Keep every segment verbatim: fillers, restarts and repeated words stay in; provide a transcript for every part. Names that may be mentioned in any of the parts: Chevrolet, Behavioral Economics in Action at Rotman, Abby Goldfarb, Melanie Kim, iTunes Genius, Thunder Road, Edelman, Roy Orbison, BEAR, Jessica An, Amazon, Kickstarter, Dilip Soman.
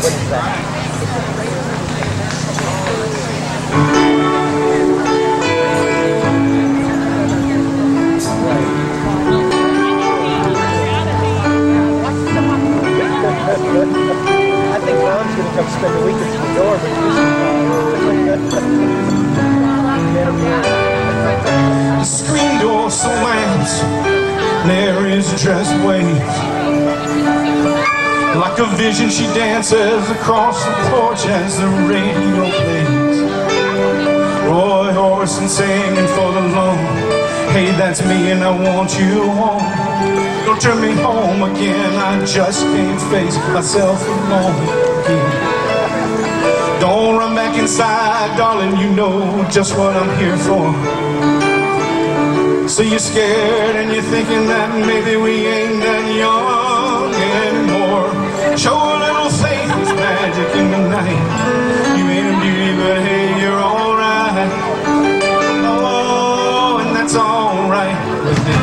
What is that? I think Mom's going to come spend a week at the door, but the screen door slams, there is just wave. Like a vision she dances across the porch as the radio plays. Roy Orbison singing for the lone. Hey, that's me and I want you home. Don't turn me home again, I just can't face myself alone again. Don't run back inside, darling, you know just what I'm here for. So you're scared and you're thinking that maybe we ain't that young anymore. Show a little faith, it's magic in the night. You ain't a beauty, but hey, you're alright. Oh, and that's alright with me.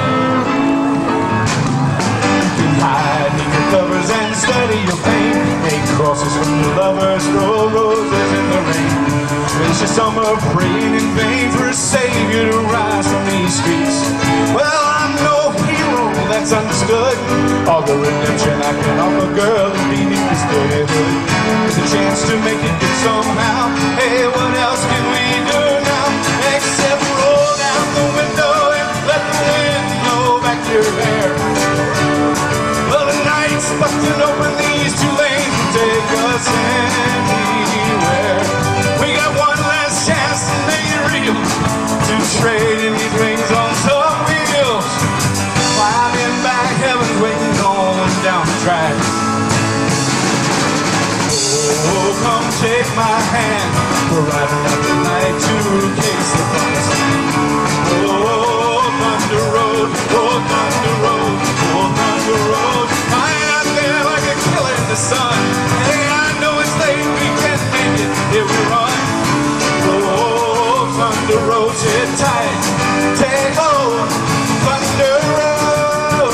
Covers and study your pain. Make crosses from the lovers, throw roses in the rain. It's your summer praying in vain for a savior to rise from these streets. Well, I'm no hero, that's understood. All the redemption I can offer, girl, is being misunderstood. It's a chance to make it good somehow. Hey, what else can we do now? Except roll down the window and let the wind blow back your hair. Bustin' open these two lanes and take us anywhere. We got one last chance to make it real, to trade in these rings on some wheels. Climbing back heaven, waiting on down the track. Oh, come take my hand, we're riding up the night to kiss the promised land. Oh, Thunder Road, oh, Thunder Road, oh, Thunder Road. Sun. Hey, I know it's late, we can't make it, here we run. Oh, Thunder Road, sit tight, take hold, Thunder Road.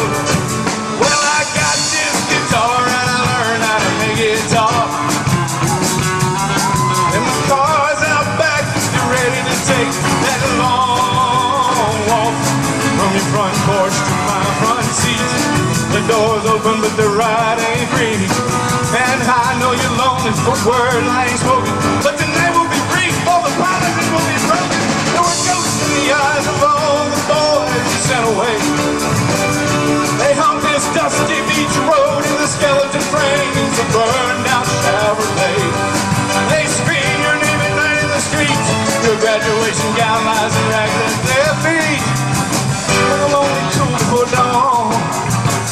Well, I got this guitar and I learned how to make it talk. And my car's out back, you're ready to take that long walk. From your front porch to my front seat, the door's open but the ride ain't free. And I know you're lonely for word I ain't spoken, but tonight will be free, all the promises will be broken. There were ghosts in the eyes of all the boys you sent away. They hung this dusty beach road in the skeleton frames of burned out Chevrolet. They scream your name at night in the streets. Your graduation gown lies and rags at their feet. But I'm only tuned for dawn.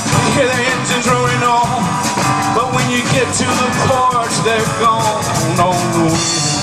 You hear the engines roaring on. But when you get to the porch, they're gone on the wind.